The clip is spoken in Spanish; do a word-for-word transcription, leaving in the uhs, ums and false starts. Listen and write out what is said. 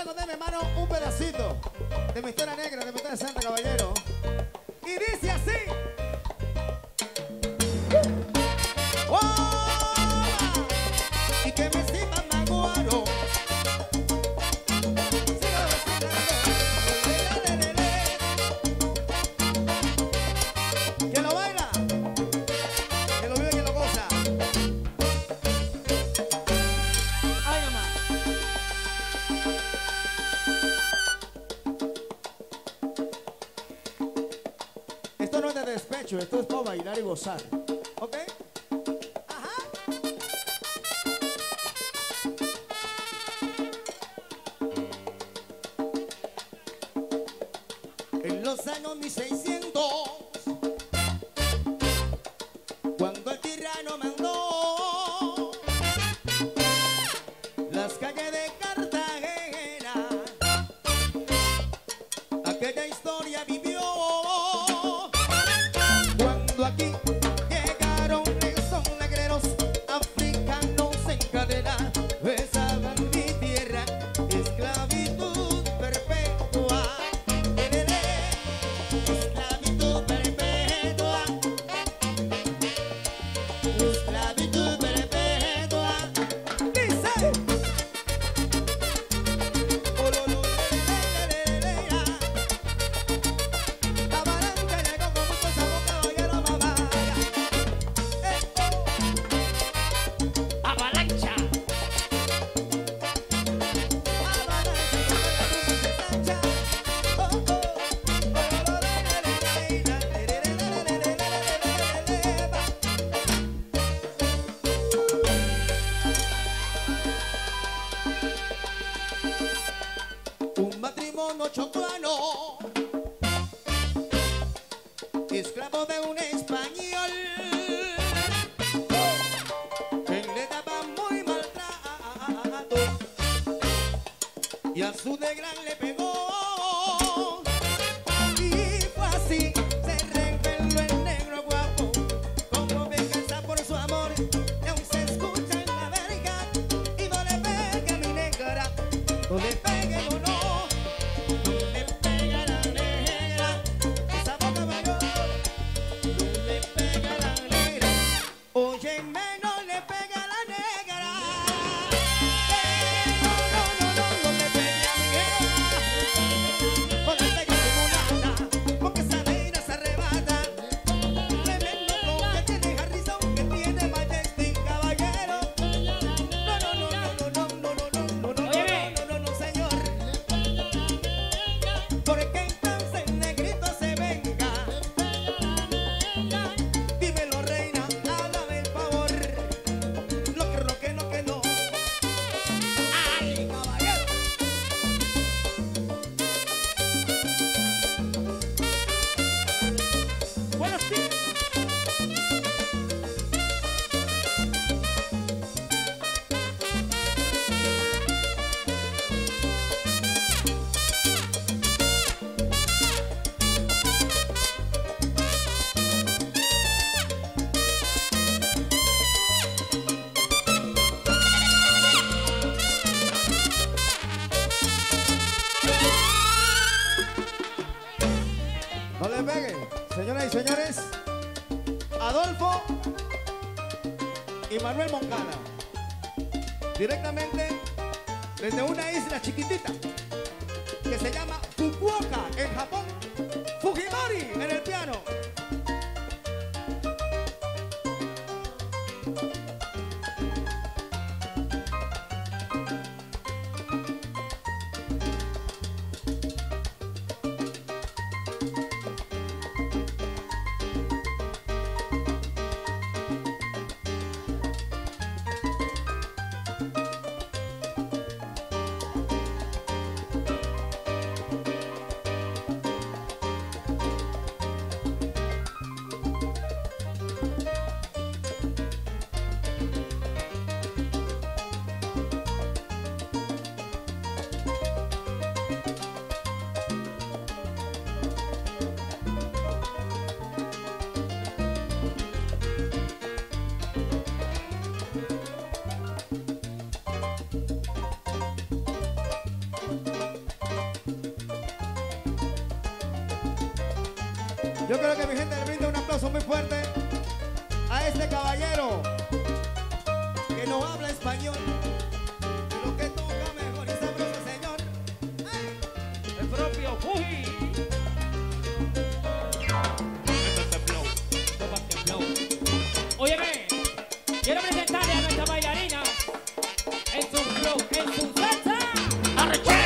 Quiero contarme, hermano, un pedacito de mi historia negra, de mi historia santa, caballero. Y dice así. ¡Oh! Y que me sientan Naguaro. Esto es para bailar y gozar, ¿ok? Ajá. En los años mil seiscientos, cuando el tirano mandó las calles de Cartagena, aquella historia vivió. Aquí llegaron esos negreros africanos en cadena, besaban mi tierra, esclavitud perpetua, esclavitud perpetua, esclavitud perpetua, dice. Chocuano, esclavo de un español, que le daba muy maltrato y a su negra le pegó. Y fue así, se reveló el negro guapo, como venganza por su amor. Y aún se escucha en la verga, y no le pegue a mi negra, no le pegue o no. Señoras y señores, Adolfo y Manuel Moncada, directamente desde una isla chiquitita que se llama Fukuoka, en Japón. Fujimori en el piano. Yo creo que mi gente le brinda un aplauso muy fuerte a este caballero que no habla español. Lo que toca mejor y sabroso, señor. ¡Ay! El propio Fuji. Óyeme, quiero presentarle a nuestra bailarina en su flow, en su salsa. ¡Arrecha!